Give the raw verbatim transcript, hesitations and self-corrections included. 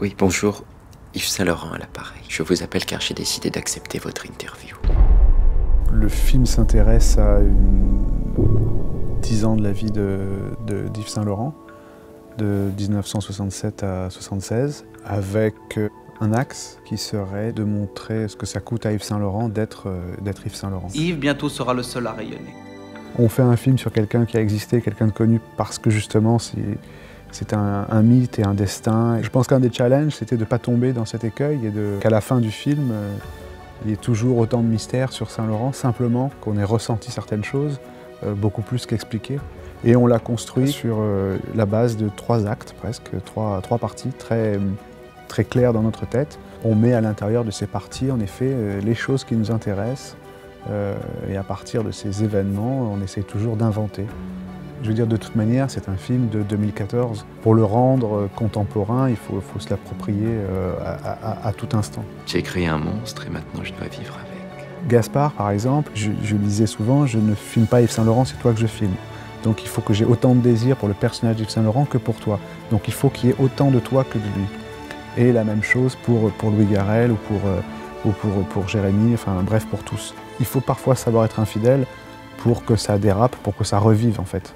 Oui, bonjour, Yves Saint Laurent à l'appareil. Je vous appelle car j'ai décidé d'accepter votre interview. Le film s'intéresse à une... dix ans de la vie de, de, d'Yves Saint Laurent, de mille neuf cent soixante-sept à soixante-seize, avec un axe qui serait de montrer ce que ça coûte à Yves Saint Laurent d'être d'être Yves Saint Laurent. Yves bientôt sera le seul à rayonner. On fait un film sur quelqu'un qui a existé, quelqu'un de connu, parce que justement, c'est... C'est un, un mythe et un destin. Je pense qu'un des challenges, c'était de ne pas tomber dans cet écueil et qu'à la fin du film, euh, il y ait toujours autant de mystères sur Saint-Laurent, simplement qu'on ait ressenti certaines choses, euh, beaucoup plus qu'expliquées. Et on l'a construit sur euh, la base de trois actes presque, trois, trois parties très, très claires dans notre tête. On met à l'intérieur de ces parties, en effet, euh, les choses qui nous intéressent. Euh, et à partir de ces événements, on essaie toujours d'inventer. Je veux dire, de toute manière, c'est un film de deux mille quatorze. Pour le rendre contemporain, il faut, faut se l'approprier à, à, à tout instant. J'ai créé un monstre et maintenant je dois vivre avec. Gaspard, par exemple, je, je le disais souvent, je ne filme pas Yves Saint Laurent, c'est toi que je filme. Donc il faut que j'ai autant de désir pour le personnage d'Yves Saint Laurent que pour toi. Donc il faut qu'il y ait autant de toi que de lui. Et la même chose pour, pour Louis Garrel ou pour, ou pour, pour Jérémy, enfin bref, pour tous. Il faut parfois savoir être infidèle pour que ça dérape, pour que ça revive en fait.